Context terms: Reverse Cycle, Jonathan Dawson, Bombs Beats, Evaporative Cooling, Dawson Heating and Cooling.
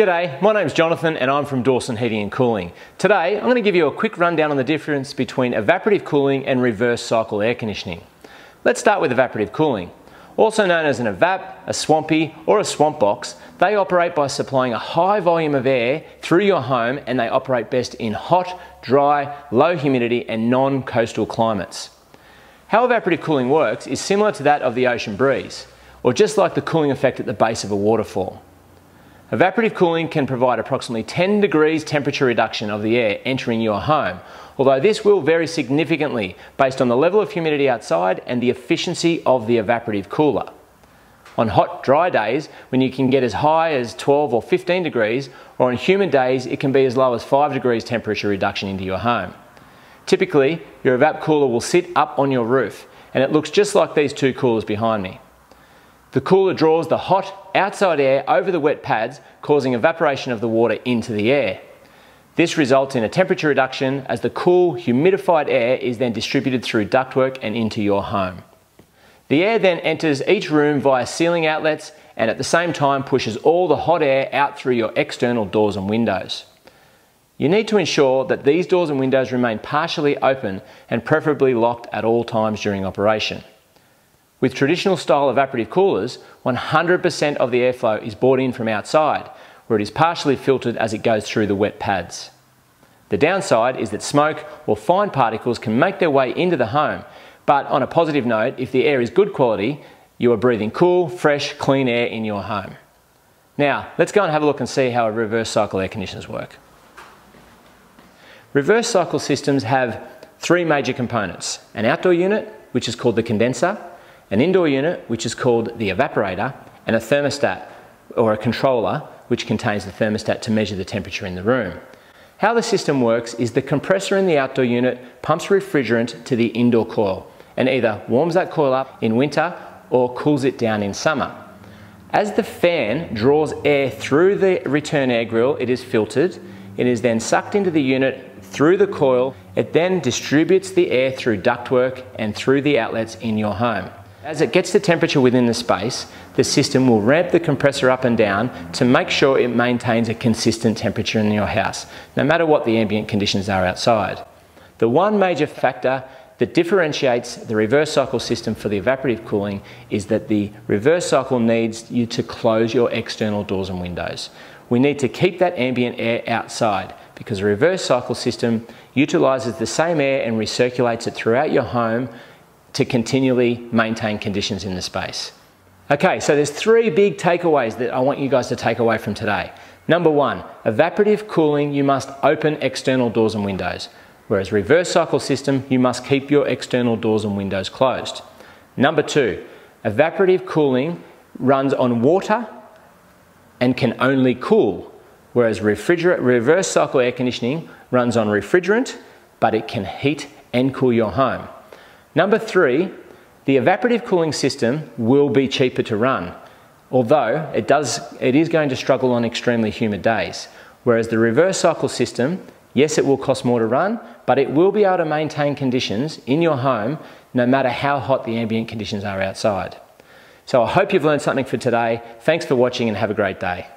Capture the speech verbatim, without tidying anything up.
G'day, my name's Jonathan and I'm from Dawson Heating and Cooling. Today I'm going to give you a quick rundown on the difference between evaporative cooling and reverse cycle air conditioning. Let's start with evaporative cooling. Also known as an evap, a swampy or a swamp box, they operate by supplying a high volume of air through your home, and they operate best in hot, dry, low humidity and non-coastal climates. How evaporative cooling works is similar to that of the ocean breeze, or just like the cooling effect at the base of a waterfall. Evaporative cooling can provide approximately ten degrees temperature reduction of the air entering your home, although this will vary significantly based on the level of humidity outside and the efficiency of the evaporative cooler. On hot, dry days, when you can get as high as twelve or fifteen degrees, or on humid days, it can be as low as five degrees temperature reduction into your home. Typically, your evap cooler will sit up on your roof, and it looks just like these two coolers behind me. The cooler draws the hot outside air over the wet pads, causing evaporation of the water into the air. This results in a temperature reduction as the cool, humidified air is then distributed through ductwork and into your home. The air then enters each room via ceiling outlets and at the same time pushes all the hot air out through your external doors and windows. You need to ensure that these doors and windows remain partially open and preferably locked at all times during operation. With traditional style evaporative coolers, one hundred percent of the airflow is brought in from outside, where it is partially filtered as it goes through the wet pads. The downside is that smoke or fine particles can make their way into the home, but on a positive note, if the air is good quality, you are breathing cool, fresh, clean air in your home. Now, let's go and have a look and see how reverse cycle air conditioners work. Reverse cycle systems have three major components: an outdoor unit, which is called the condenser, an indoor unit, which is called the evaporator, and a thermostat, or a controller, which contains the thermostat to measure the temperature in the room. How the system works is the compressor in the outdoor unit pumps refrigerant to the indoor coil and either warms that coil up in winter or cools it down in summer. As the fan draws air through the return air grill, it is filtered. It is then sucked into the unit through the coil. It then distributes the air through ductwork and through the outlets in your home. As it gets the temperature within the space, the system will ramp the compressor up and down to make sure it maintains a consistent temperature in your house, no matter what the ambient conditions are outside. The one major factor that differentiates the reverse cycle system for the evaporative cooling is that the reverse cycle needs you to close your external doors and windows. We need to keep that ambient air outside, because the reverse cycle system utilises the same air and recirculates it throughout your home to continually maintain conditions in the space. Okay, so there's three big takeaways that I want you guys to take away from today. Number one, evaporative cooling, you must open external doors and windows, whereas reverse cycle system, you must keep your external doors and windows closed. Number two, evaporative cooling runs on water and can only cool, whereas refrigerant, reverse cycle air conditioning runs on refrigerant, but it can heat and cool your home. Number three, the evaporative cooling system will be cheaper to run, although it, does, it is going to struggle on extremely humid days, whereas the reverse cycle system, yes, it will cost more to run, but it will be able to maintain conditions in your home no matter how hot the ambient conditions are outside. So I hope you've learned something for today. Thanks for watching and have a great day.